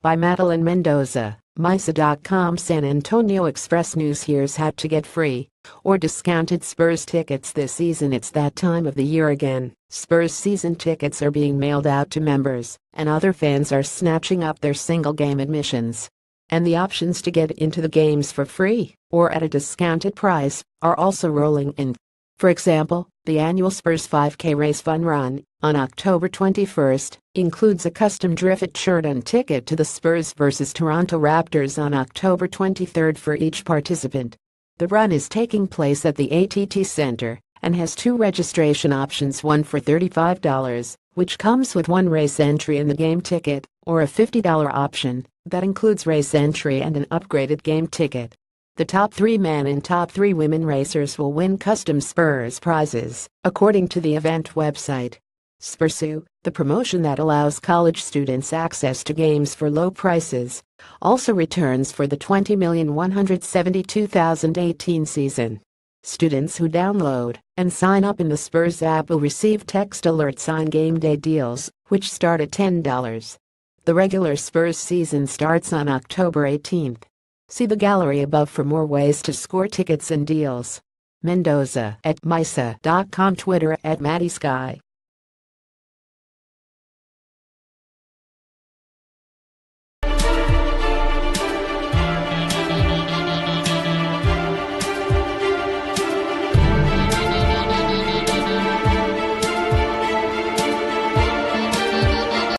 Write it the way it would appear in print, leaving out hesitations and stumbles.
by Madalyn Mendoza, mySA.com. San Antonio Express News. Here's how to get free or discounted Spurs tickets this season. It's that time of the year again. Spurs season tickets are being mailed out to members, and other fans are snatching up their single game admissions. And the options to get into the games for free or at a discounted price are also rolling in. For example, the annual Spurs 5K race fun run on October 21st includes a custom Drift shirt and ticket to the Spurs vs Toronto Raptors on October 23rd for each participant. The run is taking place at the AT&T Center and has two registration options, one for $35, which comes with one race entry and the game ticket, or a $50 option that includes race entry and an upgraded game ticket. The top 3 men and top 3 women racers will win custom Spurs prizes, according to the event website. Spursu, the promotion that allows college students access to games for low prices, also returns for the 20,172,018 season. Students who download and sign up in the Spurs app will receive text alerts on game day deals, which start at $10. The regular Spurs season starts on October 18th. See the gallery above for more ways to score tickets and deals. Mendoza at mysa.com. Twitter at MattySky.